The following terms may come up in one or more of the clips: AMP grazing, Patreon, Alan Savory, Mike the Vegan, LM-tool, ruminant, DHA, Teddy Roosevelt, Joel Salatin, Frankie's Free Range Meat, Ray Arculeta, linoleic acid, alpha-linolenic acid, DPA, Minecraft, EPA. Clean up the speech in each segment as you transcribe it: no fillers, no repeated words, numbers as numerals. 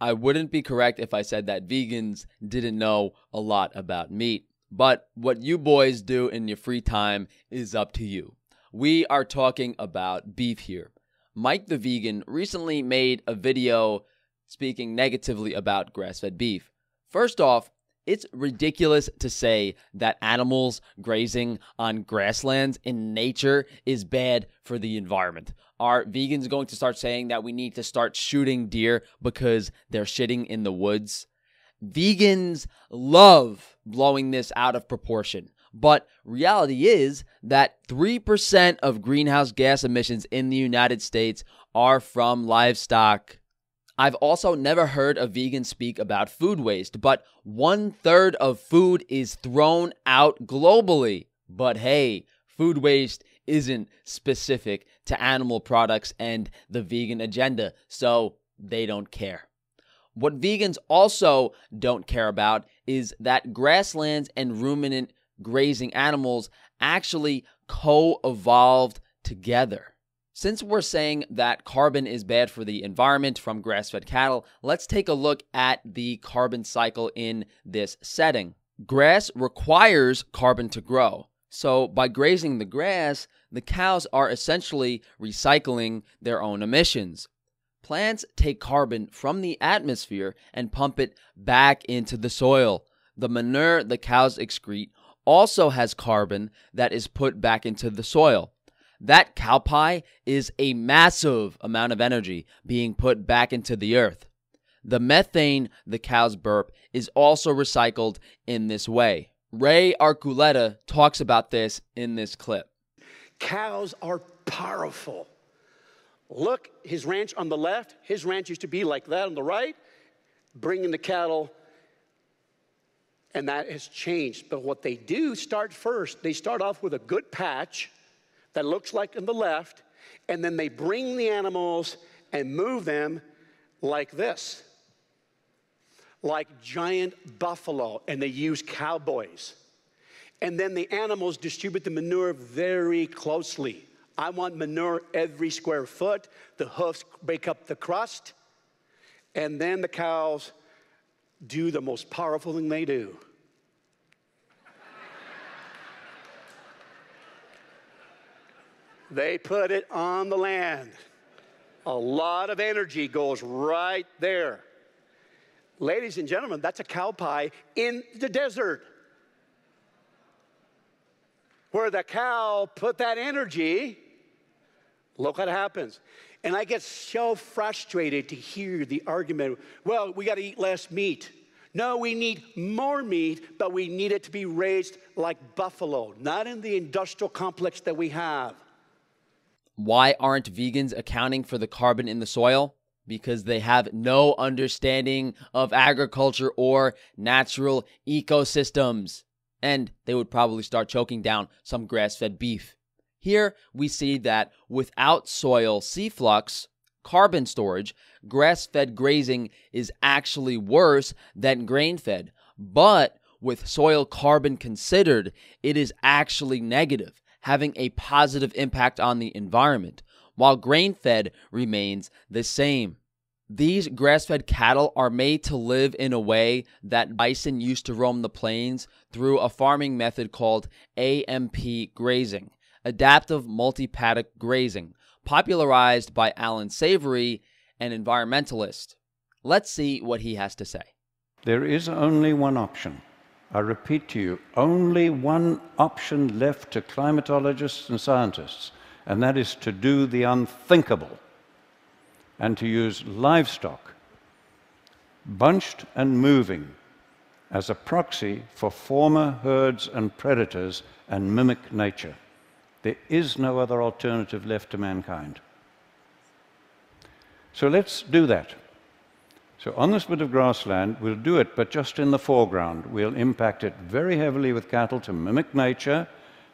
I wouldn't be correct if I said that vegans didn't know a lot about meat, but what you boys do in your free time is up to you. We are talking about beef here. Mike the Vegan recently made a video speaking negatively about grass-fed beef. First off, it's ridiculous to say that animals grazing on grasslands in nature is bad for the environment. Are vegans going to start saying that we need to start shooting deer because they're shitting in the woods? Vegans love blowing this out of proportion. But reality is that 3% of greenhouse gas emissions in the United States are from livestock. I've also never heard a vegan speak about food waste, but 1/3 of food is thrown out globally. But hey, food waste isn't specific to animal products and the vegan agenda, so they don't care. What vegans also don't care about is that grasslands and ruminant grazing animals actually co-evolved together. Since we're saying that carbon is bad for the environment from grass-fed cattle, let's take a look at the carbon cycle in this setting. Grass requires carbon to grow. So by grazing the grass, the cows are essentially recycling their own emissions. Plants take carbon from the atmosphere and pump it back into the soil. The manure the cows excrete also has carbon that is put back into the soil. That cow pie is a massive amount of energy being put back into the earth. The methane the cows burp is also recycled in this way. Ray Arculeta talks about this in this clip. Cows are powerful. Look, his ranch on the left, his ranch used to be like that on the right, bringing the cattle, and that has changed. But what they do start first, they start off with a good patch that looks like on the left, and then they bring the animals and move them like this, like giant buffalo, and they use cowboys. And then the animals distribute the manure very closely. I want manure every square foot. The hoofs break up the crust, and then the cows do the most powerful thing they do. They put it on the land. A lot of energy goes right there. Ladies and gentlemen, that's a cow pie in the desert, where the cow put that energy. Look what happens. And I get so frustrated to hear the argument, well, we got to eat less meat. No, we need more meat, but we need it to be raised like buffalo, not in the industrial complex that we have. Why aren't vegans accounting for the carbon in the soil? Because they have no understanding of agriculture or natural ecosystems. And they would probably start choking down some grass-fed beef. Here we see that without soil efflux, carbon storage, grass-fed grazing is actually worse than grain-fed. But with soil carbon considered, it is actually negative, having a positive impact on the environment, while grain-fed remains the same. These grass-fed cattle are made to live in a way that bison used to roam the plains through a farming method called AMP grazing, adaptive multi-paddock grazing, popularized by Alan Savory, an environmentalist. Let's see what he has to say. There is only one option. I repeat to you, only one option left to climatologists and scientists, and that is to do the unthinkable and to use livestock, bunched and moving, as a proxy for former herds and predators and mimic nature. There is no other alternative left to mankind. So let's do that. So on this bit of grassland, we'll do it, but just in the foreground. We'll impact it very heavily with cattle to mimic nature,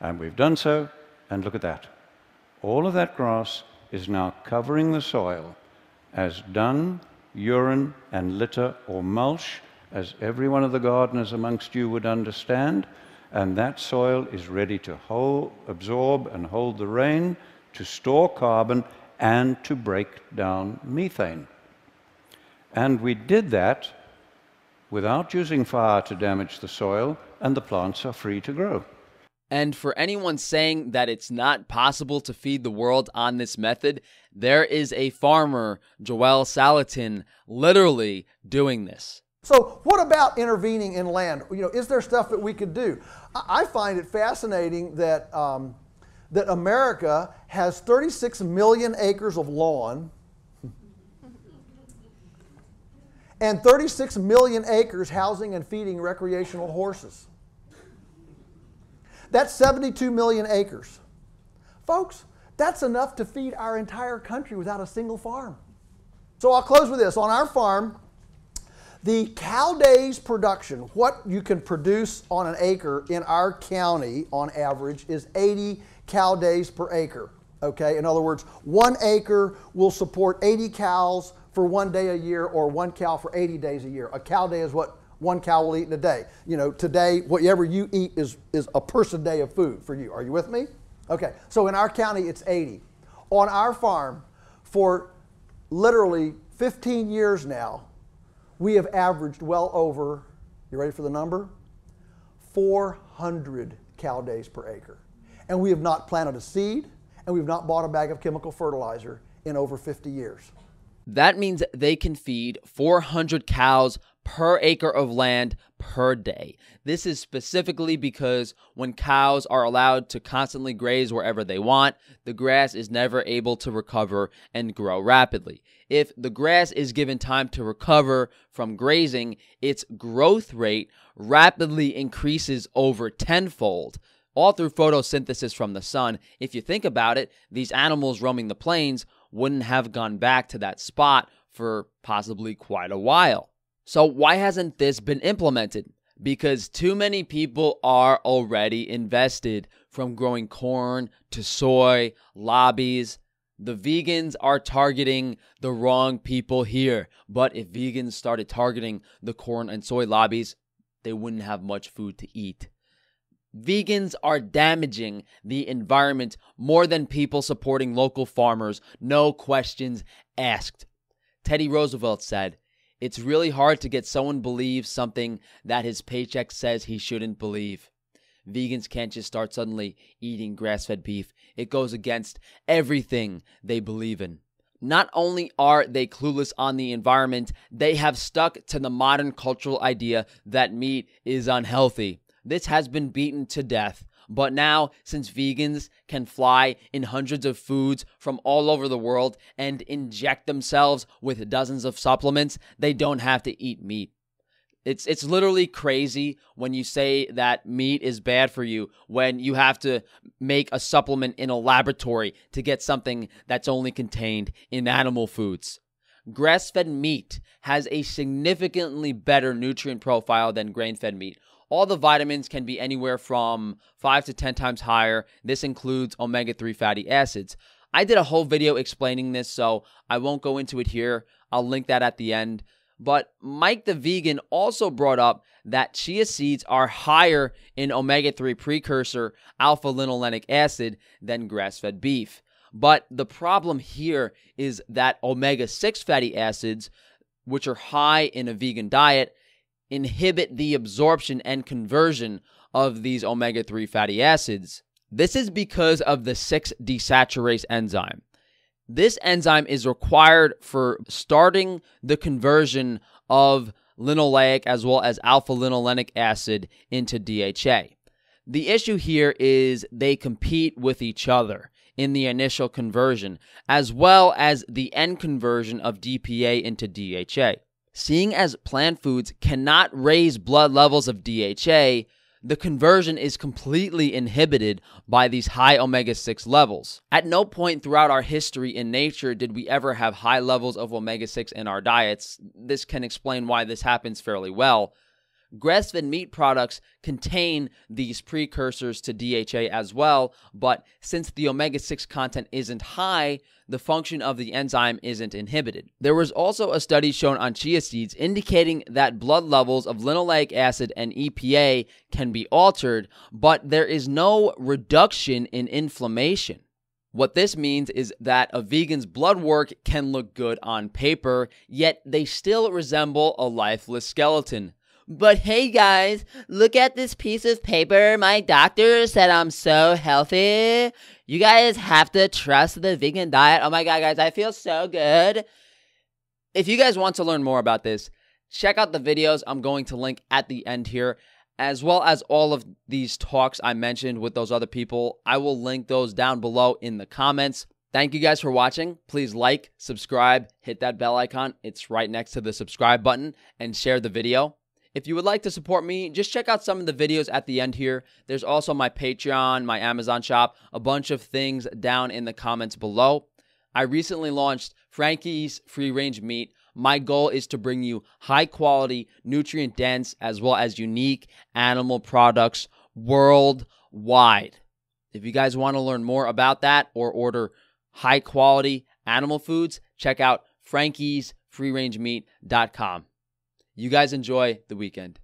and we've done so, and look at that. All of that grass is now covering the soil as dung, urine, and litter or mulch, as every one of the gardeners amongst you would understand, and that soil is ready to absorb and hold the rain, to store carbon, and to break down methane. And we did that without using fire to damage the soil, and the plants are free to grow. And for anyone saying that it's not possible to feed the world on this method, there is a farmer, Joel Salatin, literally doing this. So what about intervening in land? You know, is there stuff that we could do? I find it fascinating that, that America has 36 million acres of lawn and 36 million acres housing and feeding recreational horses. That's 72 million acres. Folks, that's enough to feed our entire country without a single farm. So I'll close with this. On our farm, the cow days production, what you can produce on an acre in our county on average is 80 cow days per acre. Okay, in other words, 1 acre will support 80 cows for 1 day a year, or 1 cow for 80 days a year. A cow day is what 1 cow will eat in a day. You know, today, whatever you eat is a person day of food for you. Are you with me? Okay, so in our county, it's 80. On our farm, for literally 15 years now, we have averaged well over, you ready for the number? 400 cow days per acre. And we have not planted a seed, and we've not bought a bag of chemical fertilizer in over 50 years. That means they can feed 400 cows per acre of land per day. This is specifically because when cows are allowed to constantly graze wherever they want, the grass is never able to recover and grow rapidly. If the grass is given time to recover from grazing, its growth rate rapidly increases over 10-fold. All through photosynthesis from the sun. If you think about it, these animals roaming the plains wouldn't have gone back to that spot for possibly quite a while. So why hasn't this been implemented? Because too many people are already invested, from growing corn to soy, lobbies. The vegans are targeting the wrong people here. But if vegans started targeting the corn and soy lobbies, they wouldn't have much food to eat. Vegans are damaging the environment more than people supporting local farmers, no questions asked. Teddy Roosevelt said, "It's really hard to get someone to believe something that his paycheck says he shouldn't believe." Vegans can't just start suddenly eating grass-fed beef. It goes against everything they believe in. Not only are they clueless on the environment, they have stuck to the modern cultural idea that meat is unhealthy. This has been beaten to death, but now, since vegans can fly in hundreds of foods from all over the world and inject themselves with dozens of supplements, they don't have to eat meat. It's literally crazy when you say that meat is bad for you, when you have to make a supplement in a laboratory to get something that's only contained in animal foods. Grass-fed meat has a significantly better nutrient profile than grain-fed meat. All the vitamins can be anywhere from 5 to 10 times higher. This includes omega-3 fatty acids. I did a whole video explaining this, so I won't go into it here. I'll link that at the end. But Mike the Vegan also brought up that chia seeds are higher in omega-3 precursor alpha-linolenic acid than grass-fed beef. But the problem here is that omega-6 fatty acids, which are high in a vegan diet, inhibit the absorption and conversion of these omega-3 fatty acids. This is because of the 6-desaturase enzyme. This enzyme is required for starting the conversion of linoleic as well as alpha-linolenic acid into DHA. The issue here is they compete with each other in the initial conversion, as well as the end conversion of DPA into DHA. Seeing as plant foods cannot raise blood levels of DHA, the conversion is completely inhibited by these high omega-6 levels. At no point throughout our history in nature did we ever have high levels of omega-6 in our diets. This can explain why this happens fairly well. Grass-fed meat products contain these precursors to DHA as well, but since the omega-6 content isn't high, the function of the enzyme isn't inhibited. There was also a study shown on chia seeds indicating that blood levels of linoleic acid and EPA can be altered, but there is no reduction in inflammation. What this means is that a vegan's blood work can look good on paper, yet they still resemble a lifeless skeleton. But hey guys, look at this piece of paper. My doctor said I'm so healthy. You guys have to trust the vegan diet. Oh my god, guys, I feel so good. If you guys want to learn more about this, check out the videos I'm going to link at the end here, as well as all of these talks I mentioned with those other people. I will link those down below in the comments. Thank you guys for watching. Please like, subscribe, hit that bell icon. It's right next to the subscribe button, and share the video. If you would like to support me, just check out some of the videos at the end here. There's also my Patreon, my Amazon shop, a bunch of things down in the comments below. I recently launched Frankie's Free Range Meat. My goal is to bring you high quality, nutrient dense, as well as unique animal products worldwide. If you guys want to learn more about that or order high quality animal foods, check out frankiesfreerangemeat.com. You guys enjoy the weekend.